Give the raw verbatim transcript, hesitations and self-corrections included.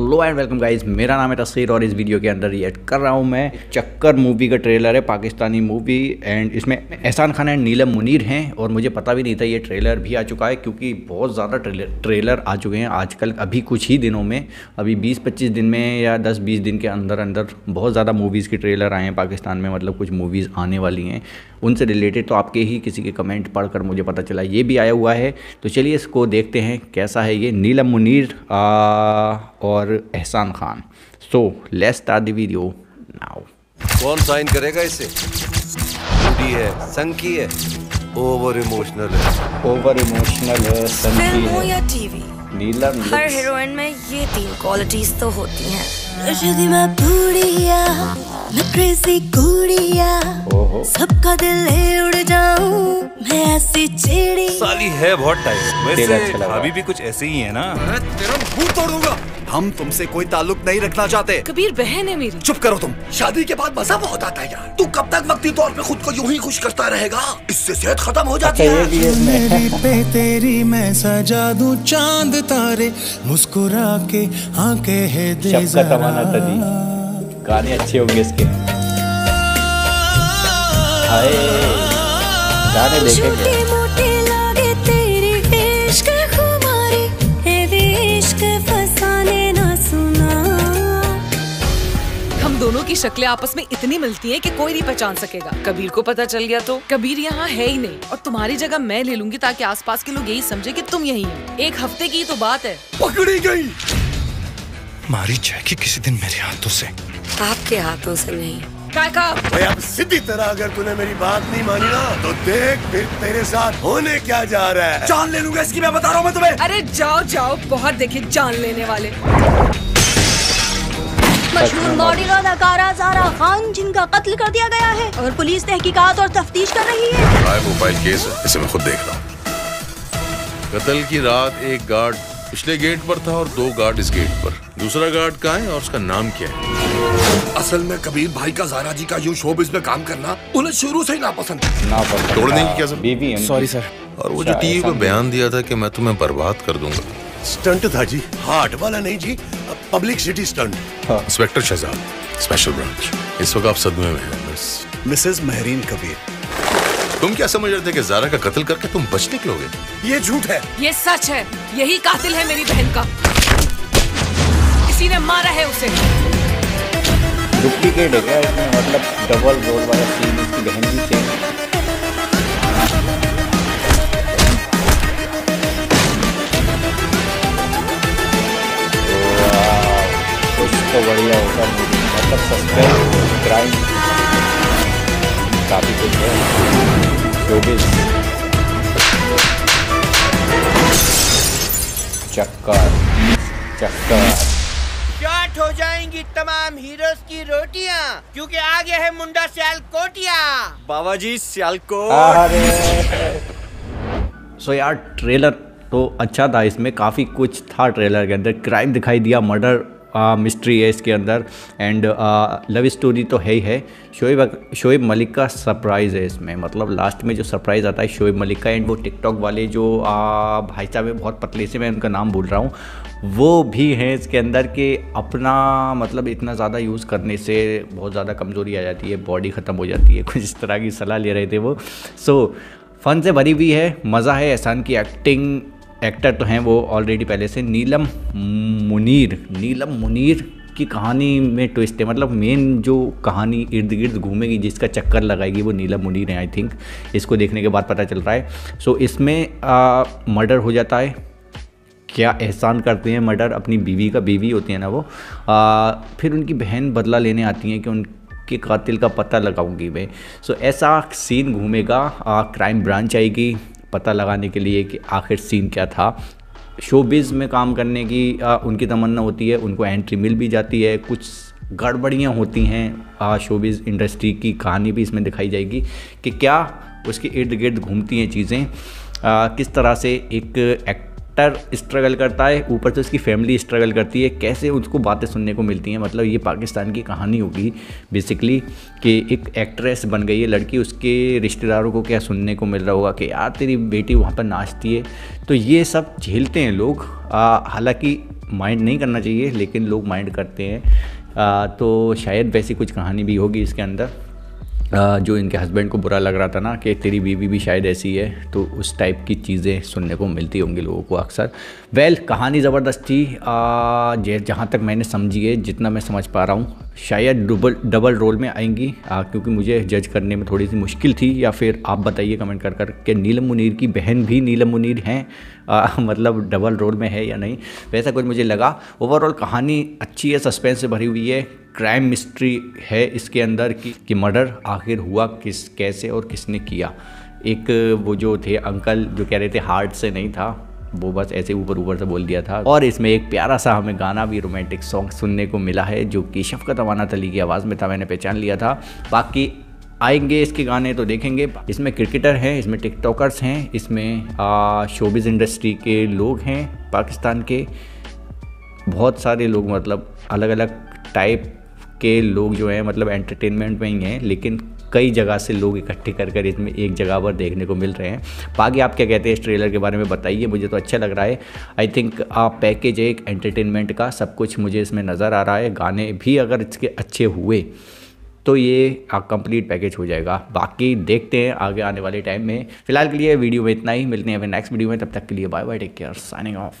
Hello and welcome guys, मेरा नाम है तस्वीर और इस वीडियो के अंदर रिएक्ट कर रहा हूँ मैं। चक्कर मूवी का ट्रेलर है, पाकिस्तानी मूवी, एंड इसमें एहसान खान एंड नीलम मुनीर हैं। और मुझे पता भी नहीं था ये ट्रेलर भी आ चुका है, क्योंकि बहुत ज़्यादा ट्रेलर ट्रेलर आ चुके हैं आजकल। अभी कुछ ही दिनों में, अभी बीस पच्चीस दिन में या दस बीस दिन के अंदर अंदर बहुत ज़्यादा मूवीज़ के ट्रेलर आए हैं पाकिस्तान में। मतलब कुछ मूवीज़ आने वाली हैं, उनसे रिलेटेड तो आपके ही किसी के कमेंट पढ़कर मुझे पता चला ये भी आया हुआ है। तो चलिए इसको देखते हैं कैसा है ये। नीलम मुनीर और Ehsan Khan. So let's start the video now. कौन साइन करेगा इसे? बूढ़ी है, संकी है, ओवर इमोशनल है, ओवर इमोशनल है, संकी है। फिल्म या टीवी, नीलम हर हीरोइन में ये तीन क्वालिटीज तो होती हैं। सबका दिल है उड़ जाऊं मैं ऐसी चिड़ी। साली है बहुत टाइम। वैसे अभी भी कुछ ऐसे ही है ना। मैं तेरा मुंह तोड़ दूंगा। हम तुमसे कोई ताल्लुक नहीं रखना चाहते। कबीर बहन है मेरी। चुप करो तुम। शादी के बाद मजा बहुत आता है यार। तू कब तक वक्ती तौर पे खुद को यूं ही खुश करता रहेगा? इससे सेहत खत्म हो जाती है। मेरी पे तेरी मैं सजा दूं चांद तारे, मुस्कुरा के आंखें है दे ज़रा। शफ़क़त अमानत अली। गाने अच्छे होंगे इसके। हाय गाने देखेंगे। दोनों की शक्लें आपस में इतनी मिलती हैं कि कोई नहीं पहचान सकेगा। कबीर को पता चल गया तो कबीर यहाँ है ही नहीं, और तुम्हारी जगह मैं ले लूंगी ताकि आसपास के लोग यही समझे कि तुम यही हो। एक हफ्ते की तो बात है। पकड़ी गई। मारी जाएगी किसी दिन मेरे हाथों से। आपके हाथों से नहीं काका। भाई अब सीधी तरह अगर तूने मेरी बात नहीं मानी ना तो देख फिर तेरे साथ होने क्या जा रहा है। जान ले लूंगा इसकी, मैं बता रहा हूँ मैं तुम्हें। अरे जाओ जाओ, बहुत देखे जान लेने वाले। मशहूर मॉडल और अदाकारा ज़ारा खान जिनका कत्ल कर दिया गया है, और पुलिस तहकीकात और तफ्तीश कर रही है। लाइव मोबाइल केस है, इसे मैं खुद देख रहा हूँ। कत्ल की रात एक गार्ड पिछले गेट पर था और दो गार्ड इस गेट पर। दूसरा गार्ड कहाँ है और उसका नाम क्या है? असल में कबीर भाई का ज़ारा जी का यूं शोबिज़ में काम करना उन्हें शुरू से ही नापसंद ना है। तोड़ने की क्या? Sorry sir. और वो जो टीवी पर बयान दिया था कि मैं तुम्हें बर्बाद कर दूंगा, स्टंट था जी। हार्ट वाला नहीं जी, publicity stunt. Inspector Shahzad, special branch. इस वक्त आप सदमे में हैं। मिस मिसेस महरीन कबीर, तुम क्या समझ रहे थे कि ज़ारा का कत्ल करके तुम बच निकलोगे? ये झूठ है। ये सच है। यही कातिल है मेरी बहन का। किसी ने मारा है उसे। डुप्लीकेट है क्या इसमें? मतलब डबल रोल वाला सीन, इसकी बहन भी चेंज। तो बढ़िया होगा, मतलब सस्पेंस, क्राइम, काफी कुछ है। चौबीस चक्कर चक्कर शॉर्ट हो जाएंगी तमाम हीरोज की रोटियां, क्योंकि आ गया है मुंडा सियालकोटिया। बाबा जी सियालकोट। सो यार ट्रेलर तो अच्छा था, इसमें काफ़ी कुछ था। ट्रेलर के अंदर क्राइम दिखाई दिया, मर्डर मिस्ट्री uh, है इसके अंदर, एंड लव स्टोरी तो है ही है। शोएब शोएब मलिक का सरप्राइज़ है इसमें। मतलब लास्ट में जो सरप्राइज़ आता है शोएब मलिक का, एंड वो टिकटॉक वाले जो uh, भाई साहब है, बहुत पतले से, मैं उनका नाम भूल रहा हूँ, वो भी हैं इसके अंदर। के अपना मतलब इतना ज़्यादा यूज़ करने से बहुत ज़्यादा कमज़ोरी आ जाती है, बॉडी ख़त्म हो जाती है, कुछ इस तरह की सलाह ले रहे थे वो। सो so, फन से भरी हुई है, मज़ा है। एहसान की एक्टिंग, एक्टर तो हैं वो ऑलरेडी पहले से। नीलम मुनीर नीलम मुनीर की कहानी में ट्विस्ट है। मतलब मेन जो कहानी इर्द गिर्द घूमेगी, जिसका चक्कर लगाएगी, वो नीलम मुनीर है आई थिंक। इसको देखने के बाद पता चल रहा है। सो इसमें मर्डर हो जाता है। क्या एहसान करते हैं मर्डर अपनी बीवी का? बीवी होती है ना वो। आ, फिर उनकी बहन बदला लेने आती है कि उन के कातिल का पता लगाऊंगी मैं। सो ऐसा सीन घूमेगा। क्राइम ब्रांच आएगी पता लगाने के लिए कि आखिर सीन क्या था। शोबिज़ में काम करने की आ, उनकी तमन्ना होती है, उनको एंट्री मिल भी जाती है। कुछ गड़बड़ियाँ होती हैं शोबिज़ इंडस्ट्री की, कहानी भी इसमें दिखाई जाएगी कि क्या उसके इर्द गिर्द घूमती हैं चीज़ें। किस तरह से एक एक्टर स्ट्रगल करता है, ऊपर से उसकी फैमिली स्ट्रगल करती है, कैसे उसको बातें सुनने को मिलती हैं। मतलब ये पाकिस्तान की कहानी होगी बेसिकली, कि एक एक्ट्रेस बन गई है लड़की, उसके रिश्तेदारों को क्या सुनने को मिल रहा होगा कि यार तेरी बेटी वहाँ पर नाचती है। तो ये सब झेलते हैं लोग। हालांकि माइंड नहीं करना चाहिए, लेकिन लोग माइंड करते हैं। तो शायद वैसी कुछ कहानी भी होगी इसके अंदर। जो इनके हस्बैंड को बुरा लग रहा था ना कि तेरी बीवी भी शायद ऐसी है, तो उस टाइप की चीज़ें सुनने को मिलती होंगी लोगों को अक्सर। वेल well, कहानी ज़बरदस्त थी जहाँ तक मैंने समझी है, जितना मैं समझ पा रहा हूँ। शायद डबल डबल रोल में आएंगी आ, क्योंकि मुझे जज करने में थोड़ी सी मुश्किल थी। या फिर आप बताइए कमेंट कर कर कि नीलम मुनीर की बहन भी नीलम मुनीर हैं, आ, मतलब डबल रोल में है या नहीं, वैसा कुछ मुझे लगा। ओवरऑल कहानी अच्छी है, सस्पेंस से भरी हुई है, क्राइम मिस्ट्री है इसके अंदर कि, कि मर्डर आखिर हुआ किस कैसे और किसने किया। एक वो जो थे अंकल जो कह रहे थे हार्ट से नहीं था, वो बस ऐसे ऊपर ऊपर से बोल दिया था। और इसमें एक प्यारा सा हमें गाना भी, रोमांटिक सॉन्ग सुनने को मिला है जो कि शफ़क़त अमानत अली की आवाज़ में था, मैंने पहचान लिया था। बाकी आएंगे इसके गाने तो देखेंगे। इसमें क्रिकेटर हैं, इसमें टिकटॉकर्स हैं, इसमें शोबिज़ इंडस्ट्री के लोग हैं, पाकिस्तान के बहुत सारे लोग, मतलब अलग अलग टाइप के लोग जो हैं, मतलब एंटरटेनमेंट में ही हैं, लेकिन कई जगह से लोग इकट्ठे कर कर इसमें एक जगह पर देखने को मिल रहे हैं। बाकी आप क्या कहते हैं इस ट्रेलर के बारे में बताइए, मुझे तो अच्छा लग रहा है। आई थिंक आप पैकेज है एक एंटरटेनमेंट का, सब कुछ मुझे इसमें नज़र आ रहा है। गाने भी अगर इसके अच्छे हुए तो ये कंप्लीट पैकेज हो जाएगा। बाकी देखते हैं आगे आने वाले टाइम में। फिलहाल के लिए वीडियो में इतना ही, मिलते हैं नेक्स्ट वीडियो में, तब तक के लिए bye bye, take care, signing of.